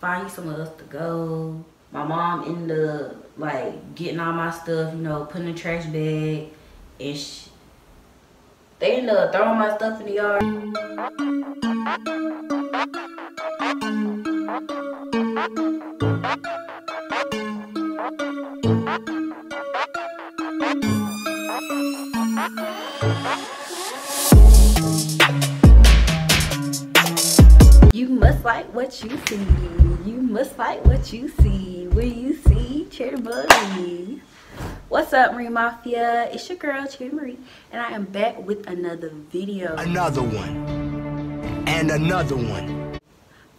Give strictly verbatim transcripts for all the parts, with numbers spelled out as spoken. find you somewhere else to go. My mom ended up like getting all my stuff, you know, putting in the trash bag, and she, they ended up throwing my stuff in the yard. You must like what you see. You must like what you see. What do you see? Charity Marie. What's up, Marie Mafia? It's your girl, Charity Marie, and I am back with another video. Another one. And another one.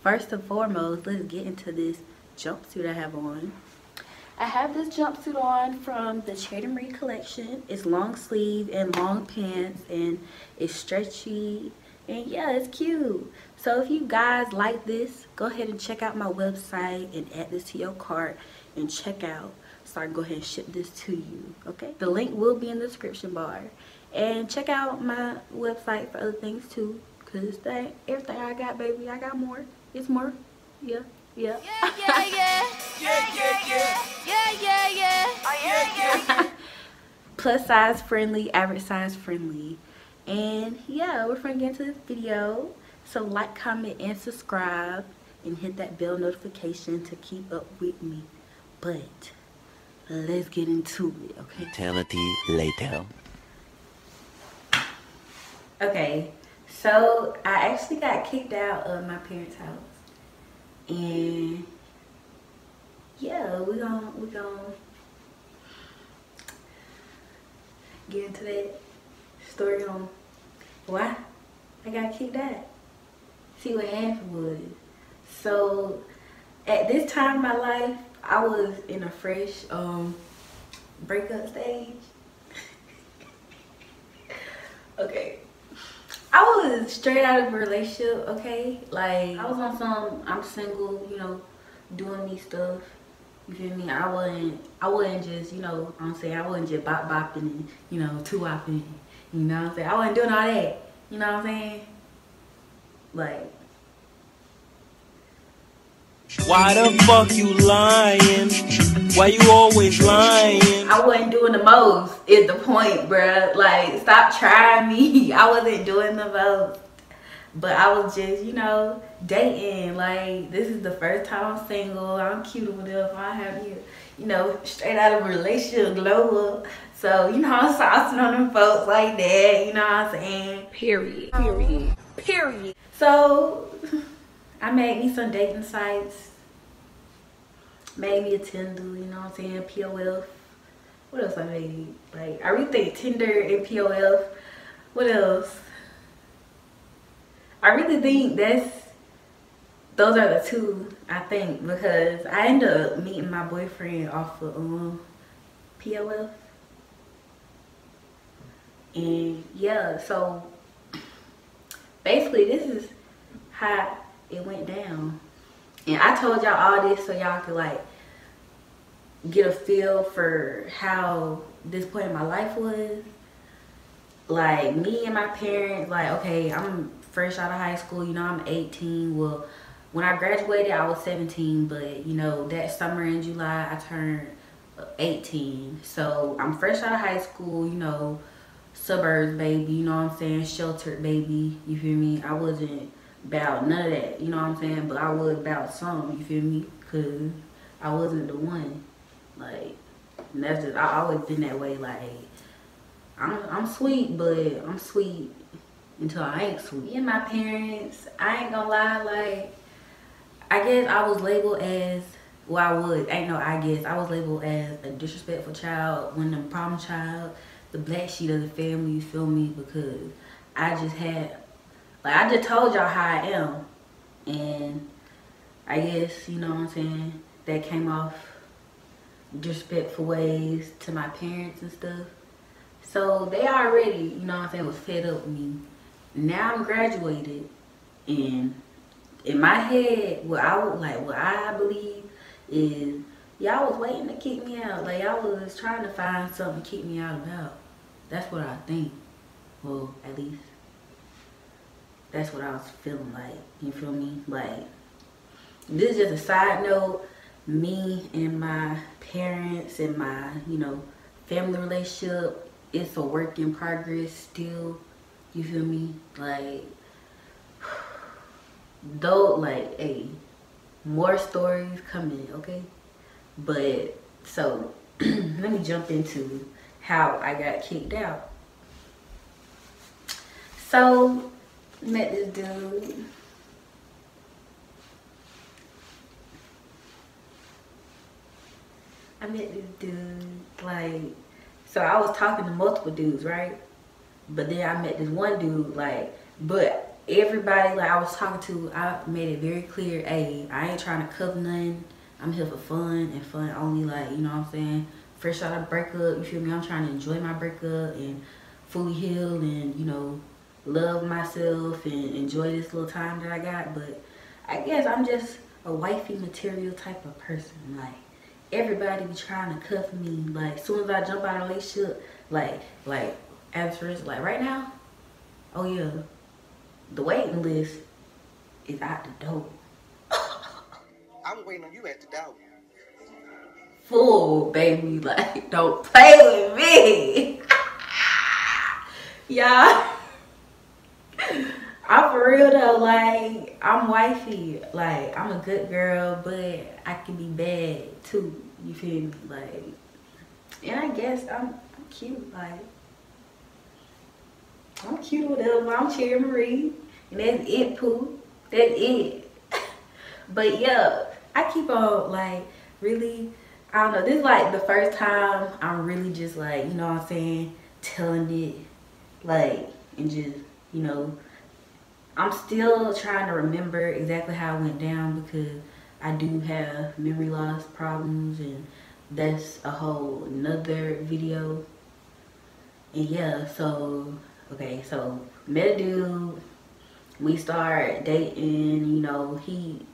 First and foremost, let's get into this jumpsuit I have on. I have this jumpsuit on from the Charity Marie collection. It's long sleeve and long pants, and it's stretchy. And yeah, it's cute. So if you guys like this, go ahead and check out my website and add this to your cart and check out. So I can go ahead and ship this to you, okay? The link will be in the description bar. And check out my website for other things too, because everything I got, baby, I got more. It's more. Yeah, yeah. Yeah, yeah, yeah. Yeah, yeah, yeah. Yeah, yeah, yeah. Oh, yeah, yeah, yeah. Plus size friendly, average size friendly. And yeah, we're gonna get into this video. So like, comment, and subscribe, and hit that bell notification to keep up with me. But let's get into it, okay? Eternity later. Okay, so I actually got kicked out of my parents' house, and yeah, we gonna we gonna get into that story on why I got kicked out. See, what happened was, so at this time in my life, I was in a fresh um, breakup stage. Okay. I was straight out of a relationship, okay? Like, I was on some, I'm single, you know, doing me stuff. You feel me? I wasn't, I wasn't just, you know what I'm saying? I wasn't just bop bopping and, you know, two bopping. You know what I'm saying? I wasn't doing all that. You know what I'm saying? Like, why the fuck you lying? Why you always lying? I wasn't doing the most is the point, bruh. Like, stop trying me. I wasn't doing the most. But I was just, you know, dating. Like, this is the first time I'm single. I'm cute or whatever. I have you, you know, straight out of a relationship, glow up. So, you know, I'm saucing on them folks like that. You know what I'm saying? Period. Period. Period. So, I made me some dating sites. Made me a Tinder, you know what I'm saying? P O F. What else I made? Like, I rethink Tinder and P O F. What else? I really think that's, those are the two, I think, because I ended up meeting my boyfriend off of um, P O F. And yeah, so basically this is how it went down. And I told y'all all this so y'all could like get a feel for how this point in my life was. Like, me and my parents, like, okay, I'm fresh out of high school, you know, I'm eighteen. Well, when I graduated, I was seventeen, but you know, that summer in July, I turned eighteen. So I'm fresh out of high school, you know, suburbs, baby, you know what I'm saying? Sheltered, baby, you feel me? I wasn't about none of that, you know what I'm saying? But I was about some, you feel me? Because I wasn't the one. Like, and that's just, I always been that way. Like, I'm, I'm sweet, but I'm sweet until I ain't sweet. Me and my parents, I ain't gonna lie, like, I guess I was labeled as, well, I was, ain't no I guess, I was labeled as a disrespectful child, one of the problem child, the black sheet of the family, you feel me? Because I just had, like, I just told y'all how I am. And I guess, you know what I'm saying, that came off disrespectful ways to my parents and stuff. So they already, you know what I'm saying, was fed up with me. Now I'm graduated, and in my head, what I would, like, what I believe is y'all was waiting to kick me out. Like, y'all was trying to find something to kick me out about. That's what I think. Well, at least that's what I was feeling like, you feel me? Like, this is just a side note, me and my parents and my, you know, family relationship, it's a work in progress still, you feel me? Like, though, like, hey, more stories coming, okay? But, so, let me jump into how I got kicked out. So, met this dude. I met this dude, like, so I was talking to multiple dudes, right? But then I met this one dude, like, but everybody, like, I was talking to, I made it very clear, hey, I ain't trying to cover nothing. I'm here for fun and fun only, like, you know what I'm saying? Fresh out of breakup, you feel me? I'm trying to enjoy my breakup and fully heal and, you know, love myself and enjoy this little time that I got. But I guess I'm just a wifey material type of person, like. Everybody be trying to cuff me, like, as soon as I jump out of a relationship, like, like, as for instance, like, right now, oh yeah, the waiting list is out the door. I'm waiting on you at the door. Fool, baby, like, don't play with me. Y'all, I'm for real though, like, I'm wifey, like, I'm a good girl, but I can be bad too, you feel me? Like, and I guess I'm, I'm cute, like, I'm cute or whatever, I'm Charity Marie, and that's it, poo, that's it. But yeah, I keep on, like, really, I don't know, this is like the first time I'm really just like, you know what I'm saying, telling it, like, and just, you know, I'm still trying to remember exactly how it went down because I do have memory loss problems and that's a whole another video. And yeah, so, okay, so met a dude, we start dating, you know, he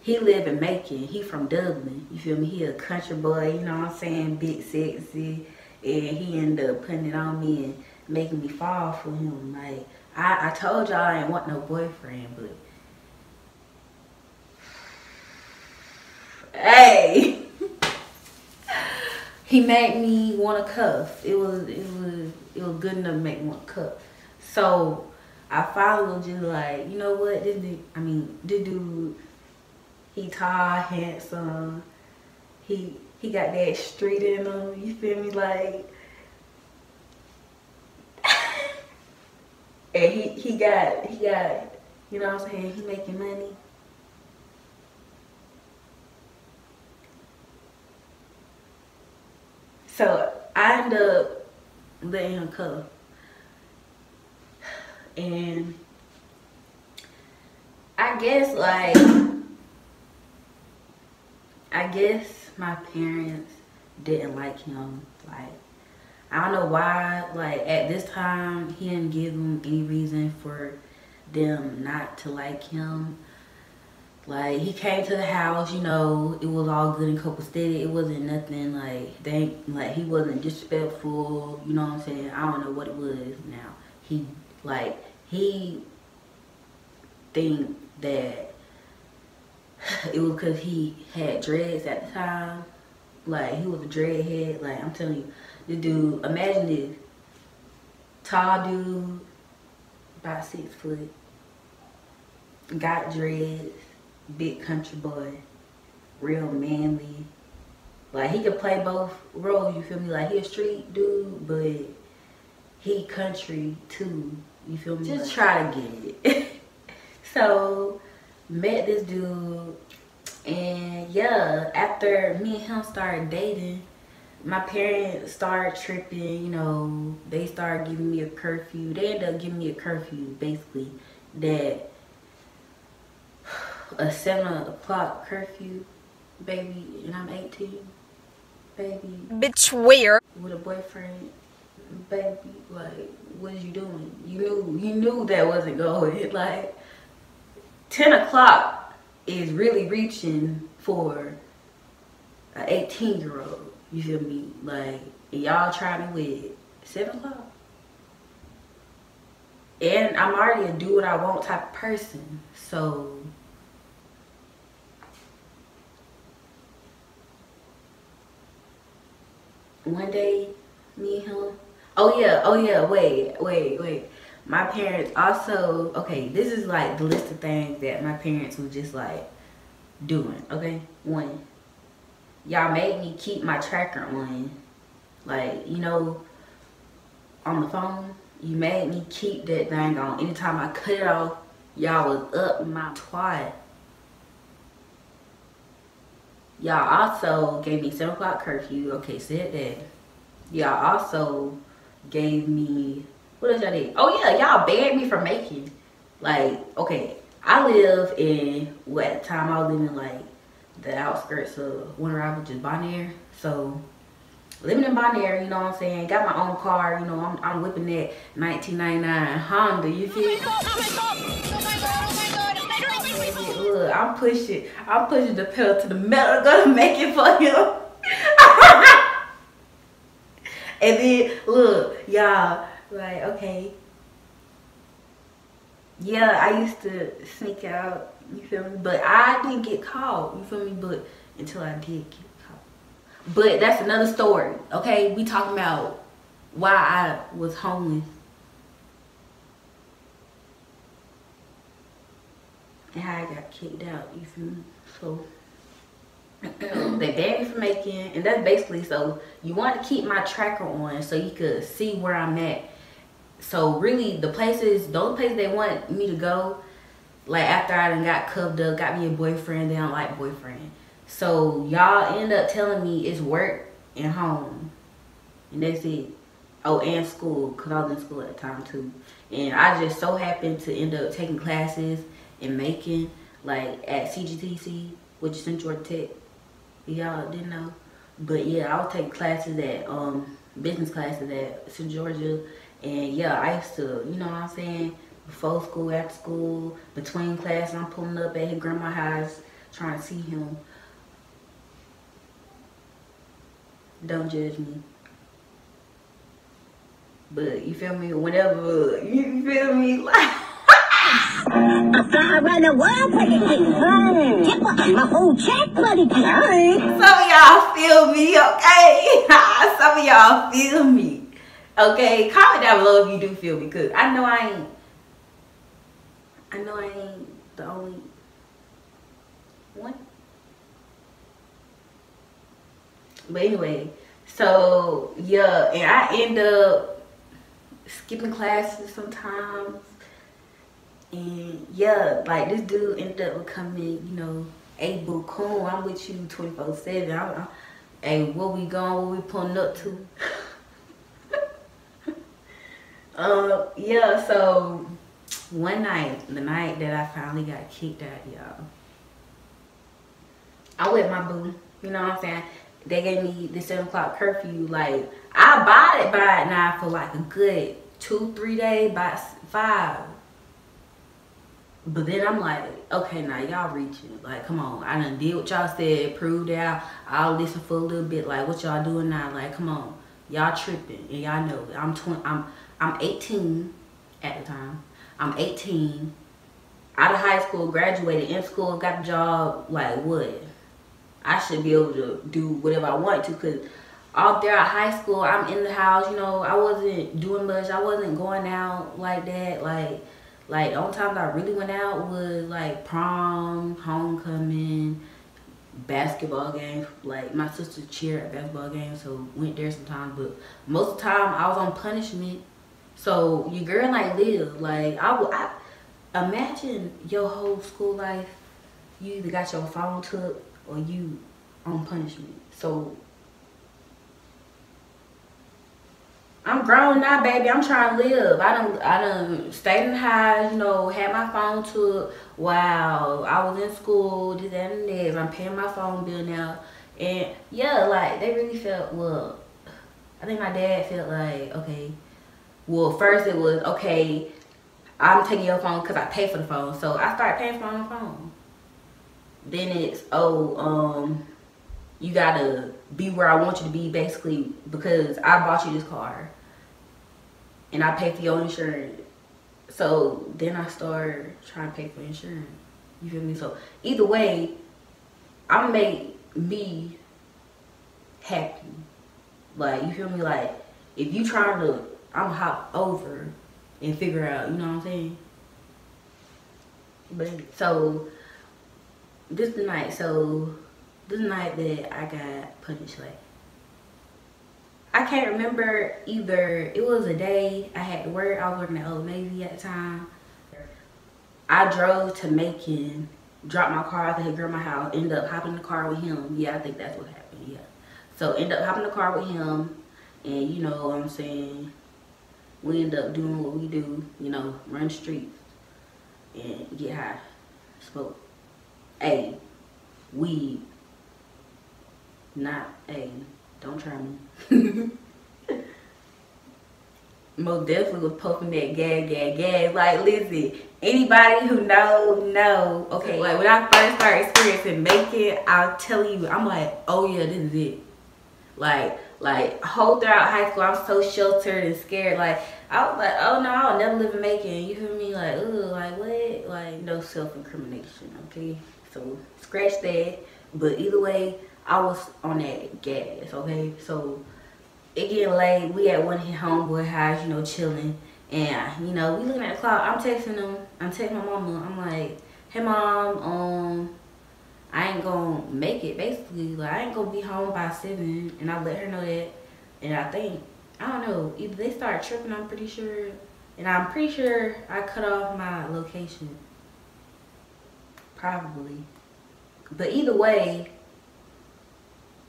he live in Macon, he from Dublin, you feel me? He a country boy, you know what I'm saying, big sexy, and he ended up putting it on me and making me fall for him, like, I, I told y'all I ain't want no boyfriend, but hey, he made me want a cuff. It was, it was, it was good enough to make me want a cuff. So I finally just like, you know what? This dude, I mean, this dude, he tall, handsome. He he got that street in him. You feel me, like. And he, he got, he got, you know what I'm saying, he making money. So I end up letting him come. And I guess like, I guess my parents didn't like him, like. I don't know why, like, at this time, he didn't give them any reason for them not to like him. Like, he came to the house, you know, it was all good and copacetic. It wasn't nothing, like, they, like, he wasn't disrespectful, you know what I'm saying? I don't know what it was now. He, like, he think that it was because he had dreads at the time. Like, he was a dreadhead. Like, I'm telling you. The dude, imagine this, tall dude, about six foot, got dreads, big country boy, real manly. Like, he could play both roles, you feel me? Like, he a street dude, but he country too, you feel me? Just try to get it. So, met this dude, and yeah, after me and him started dating, my parents started tripping, you know, they started giving me a curfew. They ended up giving me a curfew, basically, that a seven o'clock curfew, baby, and I'm eighteen, baby. Bitch, where? With a boyfriend, baby, like, what is you doing? You knew, you knew that wasn't going. Like, ten o'clock is really reaching for an eighteen-year-old. You feel me? Like, y'all try me with seven o'clock. And I'm already a do what I want type of person. So, one day, me and him. Oh yeah, oh yeah, wait, wait, wait. My parents also, okay, this is like the list of things that my parents were just like doing, okay? One, y'all made me keep my tracker on. Like, you know, on the phone, you made me keep that thing on. Anytime I cut it off, y'all was up in my twat. Y'all also gave me seven o'clock curfew. Okay, said that. Y'all also gave me, what else y'all did? Oh yeah, y'all banned me from Macon. Like, okay, I live in, what, at the time I was living in like the outskirts of Winter Rabbit, which is Bonaire. So, living in Bonaire, you know what I'm saying? Got my own car, you know, I'm, I'm whipping that nineteen ninety-nine Honda, you see? Oh my God, oh my God, oh my God, oh my God, oh my God. Look, I'm pushing, I'm pushing the pedal to the metal, gonna make it for him. And then, look, y'all, like, okay. Yeah, I used to sneak out, you feel me? But I didn't get caught, you feel me? But until I did get caught. But that's another story, okay? We talking about why I was homeless. And how I got kicked out, you feel me? So... they banned me from Macon, and that's basically so you want to keep my tracker on so you could see where I'm at. So really the places, those places they want me to go, like after I done got cuffed up, got me a boyfriend, they don't like boyfriend. So y'all end up telling me it's work and home. And that's it. Oh, and school, because I was in school at the time too. And I just so happened to end up taking classes in Macon, like at C G T C, which is Saint Georgia Tech. Y'all didn't know, but yeah, I would take classes at um business classes at Saint Georgia, and yeah, I used to, you know what I'm saying, before school, after school, between class, I'm pulling up at his grandma's house trying to see him. Don't judge me, but you feel me? Whenever you feel me, like. I'm sorry, around the world, pretty thing. My whole check, buddy. Some of y'all feel me, okay? Some of y'all feel me, okay? Comment down below if you do feel me, cause I know I ain't. I know I ain't the only one. But anyway, so yeah, and I end up skipping classes sometimes. And yeah, like this dude ended up becoming, you know, a boo coon. I'm with you twenty-four seven. I don't know. Hey, where we going? Where we pulling up to? uh, yeah, so one night, the night that I finally got kicked out, y'all, I with my boo. You know what I'm saying? They gave me the seven o'clock curfew. Like, I abided by it now for like a good two, three days, by five. But then I'm like, okay, now y'all reaching. Like, come on. I done did what y'all said, proved out. I'll listen for a little bit. Like, what y'all doing now? Like, come on. Y'all tripping. And y'all know it. I'm, I'm, I'm eighteen at the time. I'm eighteen. Out of high school, graduated in school, got a job. Like, what? I should be able to do whatever I want to. Because all throughout high school, I'm in the house. You know, I wasn't doing much. I wasn't going out like that. Like... Like, the only time that I really went out was, like, prom, homecoming, basketball games. Like, my sister cheered at basketball games, so went there sometimes. But most of the time, I was on punishment. So, your girl, like, live. Like, I would, I, imagine your whole school life, you either got your phone took or you on punishment. So, I'm grown now, baby. I'm trying to live. I done, I done stayed in the house, you know, had my phone took while I was in school, did that and that. I'm paying my phone bill now. And yeah, like, they really felt, well, I think my dad felt like, okay, well, first it was, okay, I'm taking your phone because I pay for the phone. So I started paying for my own phone. Then it's, oh, um, you gotta be where I want you to be, basically, because I bought you this car. And I pay for your insurance. So then I started trying to pay for insurance. You feel me? So either way, I made me happy. Like, you feel me? Like, if you try to, I'm hop over and figure out, you know what I'm saying? But so, this the night, so, this night that I got punished, like, I can't remember either. It was a day I had to work. I was working at Old Navy at the time. I drove to Macon, dropped my car off at his grandma's house, ended up hopping in the car with him. Yeah, I think that's what happened, yeah. So, end up hopping in the car with him, and you know what I'm saying, we end up doing what we do, you know, run streets and get high, smoke, a weed, not a, don't try me. Most definitely was puffing that gag, gag, gag. Like, listen, anybody who know, know. Okay, like when I first started experiencing Macon, I'll tell you, I'm like, oh yeah, this is it. Like, like, whole throughout high school, I'm so sheltered and scared. Like, I was like, oh no, I'll never live in Macon. You feel me? Like, ooh, like what? Like, no self-incrimination, okay? So, scratch that. But either way, I was on that gas, okay? So, it getting late. We at one of his homeboy house, you know, chilling. And, you know, we looking at the clock. I'm texting him. I'm texting my mama. I'm like, hey, mom, um... I ain't gonna make it, basically. Like, I ain't gonna be home by seven, and I let her know that. And I think, I don't know, either they start tripping, I'm pretty sure. And I'm pretty sure I cut off my location. Probably. But either way,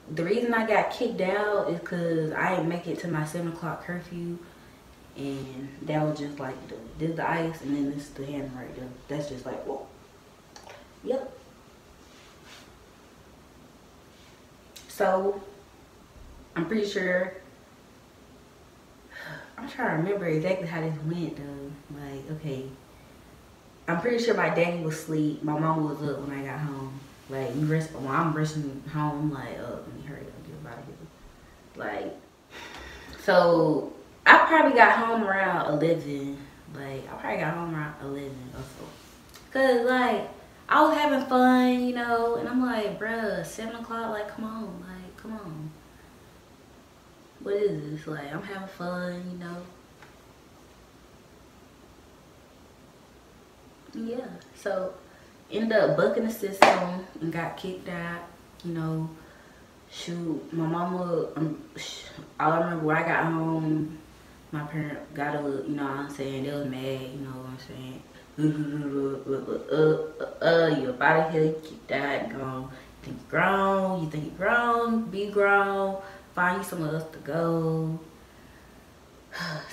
the reason I got kicked out is because I didn't make it to my seven o'clock curfew. And that was just like, the, this is the ice, and then this is the hand right there. That's just like, whoa. Yep. So, I'm pretty sure, I'm trying to remember exactly how this went though. Like, okay, I'm pretty sure my daddy was asleep. My mom was up when I got home. Like, you rest, when I'm rushing home, like, oh, let me hurry up, get out of here. Like, so, I probably got home around eleven. Like, I probably got home around eleven or so. Cause like, I was having fun, you know, and I'm like, bruh, seven o'clock, like, come on, like, come on. What is this? Like, I'm having fun, you know. Yeah, so, ended up bucking the system and got kicked out, you know. Shoot, my mama, um, all I remember when I got home, my parent got up, you know what I'm saying, they was mad, you know what I'm saying. Uh, uh, uh, uh, you're about to hell, keep that gone. You think you're grown, you think you're grown, be grown, find you somewhere else to go.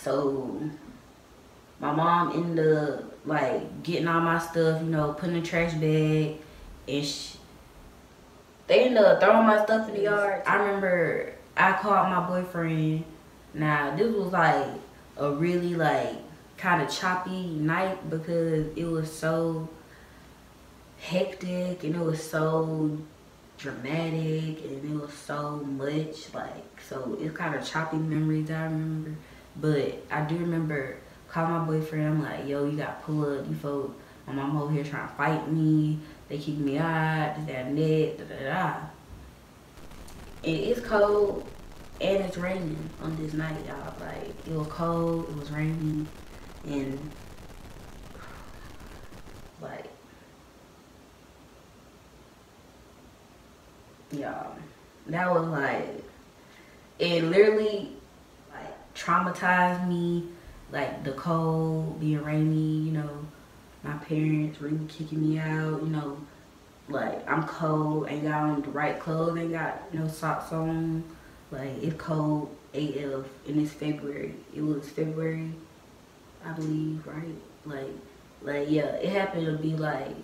So, my mom ended up, like, getting all my stuff, you know, putting in the trash bag, and she, they ended up throwing my stuff in the yard. I remember I called my boyfriend. Now, this was, like, a really, like, kind of choppy night because it was so hectic and it was so dramatic and it was so much, like, so it's kind of choppy memories I remember. But I do remember calling my boyfriend. I'm like, yo, you got pull up, you folk, my mom over here trying to fight me, they kick me out, this, that, and that, da, da, da. And it's cold and it's raining on this night, y'all. Like, it was cold, it was raining. And, like, y'all, that was like, it literally, like, traumatized me. Like, the cold, being rainy, you know, my parents really kicking me out, you know, like, I'm cold, ain't got on the right clothes, ain't got no socks on. Like, it's cold A F, and it's February. It was February, I believe, right? Like, like yeah, it happened to be like,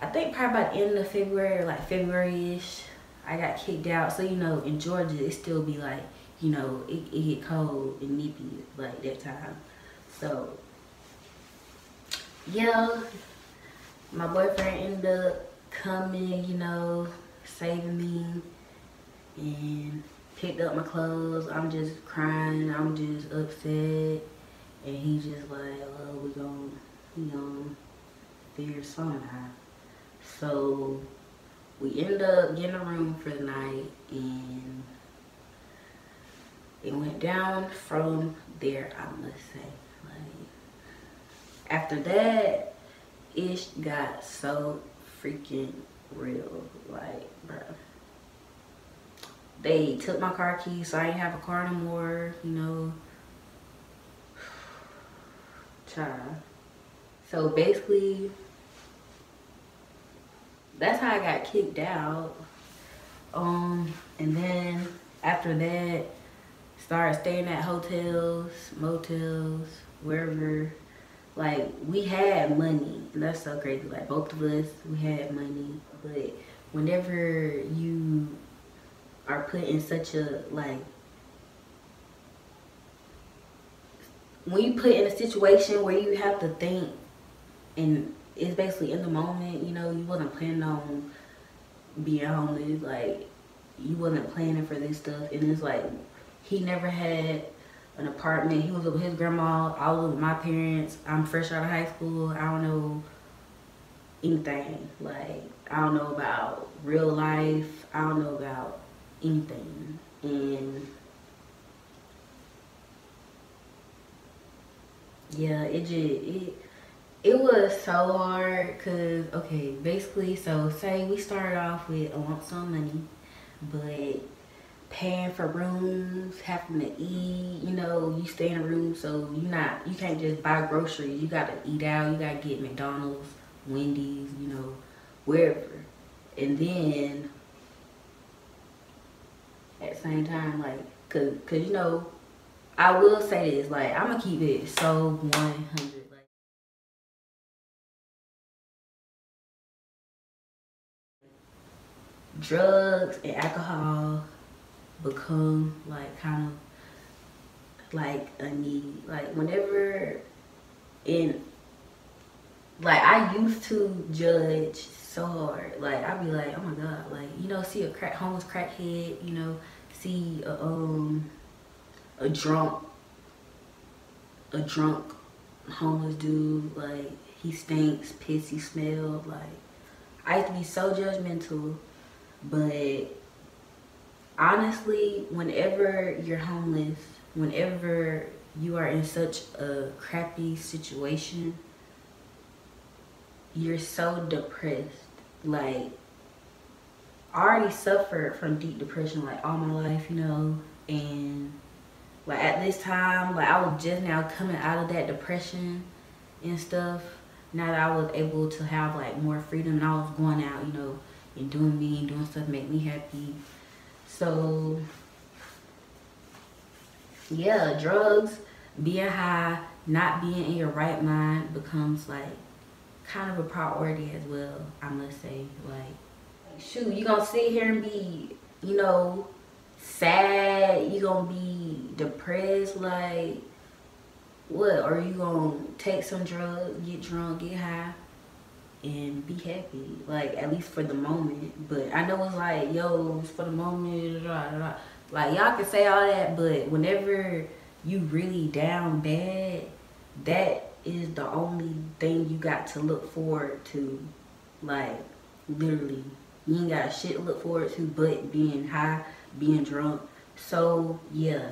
I think probably by the end of February, like February-ish, I got kicked out. So, you know, in Georgia, it still be like, you know, it, it get cold and nippy, like, that time. So, yeah, my boyfriend ended up coming, you know, saving me, and picked up my clothes. I'm just crying, I'm just upset. And he just like, oh, we gon', you know, figure something out. So we end up getting a room for the night, and It went down from there, I must say. Like, after that, it got so freaking real. Like, bro. They took my car keys, so I didn't have a car no more, you know. Child. So basically, that's how I got kicked out. Um, and then after that, started staying at hotels, motels, wherever. Like, we had money, and that's so crazy. Like, both of us, we had money. But whenever you are put in such a, like, when you put in a situation where you have to think, and it's basically in the moment, you know, you wasn't planning on being homeless, like, you wasn't planning for this stuff, and it's like, he never had an apartment, he was with his grandma, I was with my parents, I'm fresh out of high school, I don't know anything, like, I don't know about real life, I don't know about anything, and yeah, it just, it, it was so hard, cause, okay, basically, so say we started off with a lump sum money, but paying for rooms, having to eat, you know, you stay in a room, so you not, you can't just buy groceries, you gotta eat out, you gotta get McDonald's, Wendy's, you know, wherever, and then, at the same time, like, cause, cause you know, I will say this, like, I'm gonna keep it so one hundred. Like, drugs and alcohol become, like, kind of, like, a need. Like, whenever in, like, I used to judge so hard. Like, I'd be like, oh my God, like, you know, see a crack, homeless crackhead, you know, see a, um, a drunk, a drunk homeless dude, like, he stinks, pissy smell, like, I used to be so judgmental, but honestly, whenever you're homeless, whenever you are in such a crappy situation, you're so depressed, like, I already suffered from deep depression, like, all my life, you know, and like, at this time, like, I was just now coming out of that depression and stuff. Now that I was able to have, like, more freedom, and I was going out, you know, and doing me, and doing stuff make me happy. So, yeah, drugs, being high, not being in your right mind becomes, like, kind of a priority as well, I must say. Like, shoot, you gonna sit here and be, you know, sad, you gonna be depressed, like, what? Or you gonna take some drugs, get drunk, get high, and be happy, like, at least for the moment. But I know it's like, yo, it's for the moment, blah, blah, blah. Like, y'all can say all that, but whenever you really down bad, that is the only thing you got to look forward to. Like, literally, you ain't got shit to look forward to but being high, being drunk. So yeah,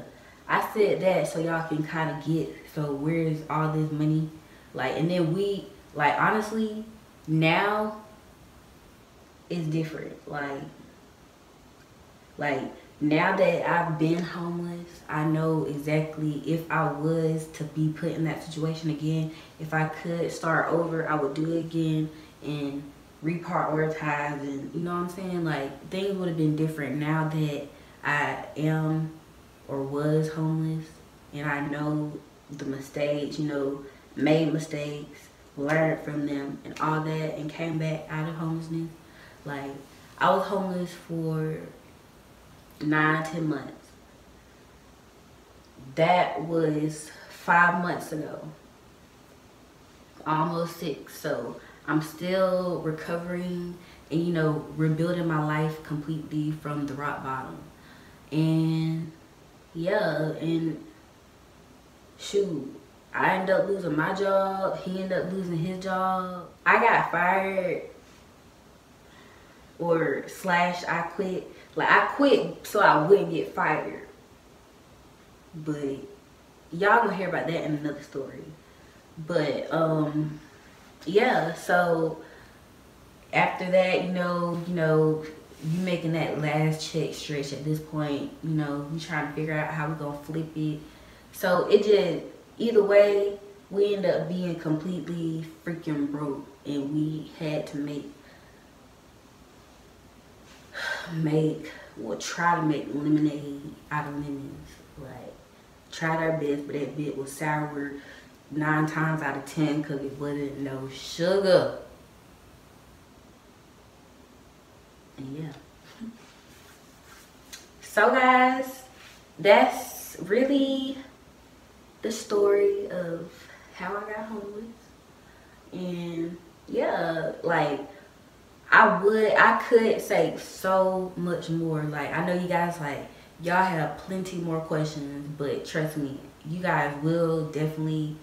I said that so y'all can kind of get, so where's all this money, like, and then we, like, honestly, now it's different, like, like, now that I've been homeless, I know exactly, if I was to be put in that situation again, if I could start over, I would do it again, and reprioritize, and you know what I'm saying, like, things would have been different now that I am or was homeless, and I know the mistakes, you know, made mistakes, learned from them and all that, and came back out of homelessness. Like, I was homeless for nine, ten months. That was five months ago, almost six, so I'm still recovering and, you know, rebuilding my life completely from the rock bottom. And yeah, and shoot, I ended up losing my job, he ended up losing his job, I got fired, or slash I quit, like, I quit so I wouldn't get fired, but y'all gonna hear about that in another story. But um yeah, so after that, you know, you know, you making that last check stretch at this point, you know, you trying to figure out how we're gonna flip it. So it just, either way, we end up being completely freaking broke, and we had to make make or try to make lemonade out of lemons. Like, tried our best, but that bit was sour nine times out of ten because it wasn't no sugar. And yeah, so guys, that's really the story of how I got homeless. And yeah, like, I would, I could say so much more. Like, I know you guys, like, y'all have plenty more questions, but trust me, you guys will definitely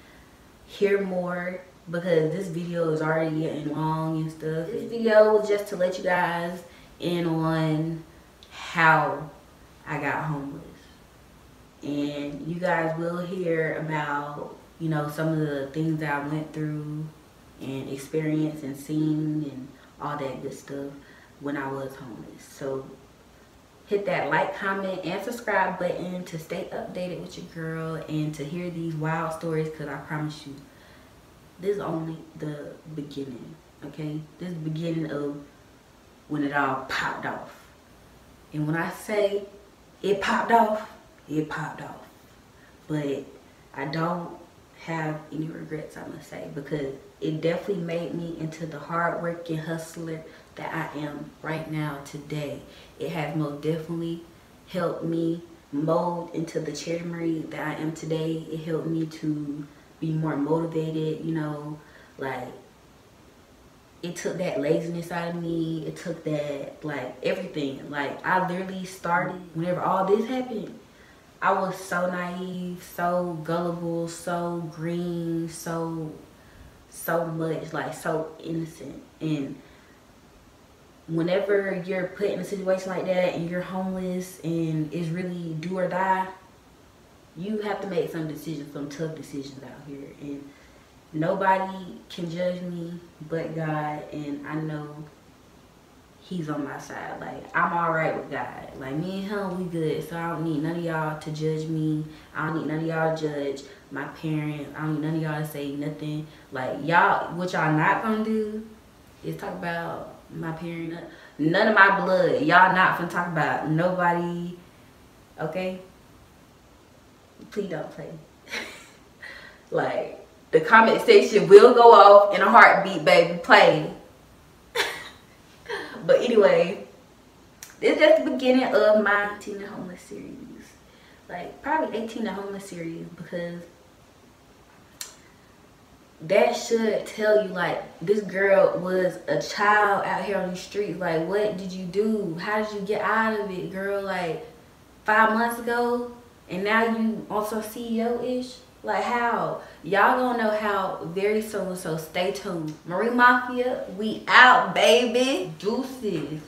hear more, because this video is already getting long and stuff. This video was just to let you guys in on how I got homeless, and you guys will hear about, you know, some of the things that I went through and experienced and seen and all that good stuff when I was homeless. So hit that like, comment, and subscribe button to stay updated with your girl and to hear these wild stories, because I promise you, this is only the beginning, okay? This is the beginning of when it all popped off. And when I say it popped off, it popped off. But I don't have any regrets, I must say, because it definitely made me into the hard-working hustler that I am right now today. It has most definitely helped me mold into the Charity Marie that I am today. It helped me to be more motivated, you know, like, it took that laziness out of me. It took that, like, everything. Like, I literally started, whenever all this happened, I was so naive, so gullible, so green, so, so much, like, so innocent. And whenever you're put in a situation like that and you're homeless and it's really do or die, you have to make some decisions, some tough decisions out here. And nobody can judge me but God, and I know He's on my side. Like, I'm all right with God. Like, me and Him, we good. So I don't need none of y'all to judge me. I don't need none of y'all to judge my parents. I don't need none of y'all to say nothing. Like, y'all, what y'all not gonna do is talk about my parents. None of my blood. Y'all not gonna talk about nobody. Okay? Please don't play. Like, the comment section will go off in a heartbeat, baby. Play. But anyway, this is just the beginning of my eighteen to homeless series. Like, probably eighteen to homeless series, because that should tell you, like, this girl was a child out here on the street. Like, what did you do? How did you get out of it, girl? Like, five months ago, and now you also C E O-ish? Like, how? Y'all gonna know how very soon, so stay tuned. Marie Mafia, we out, baby. Deuces.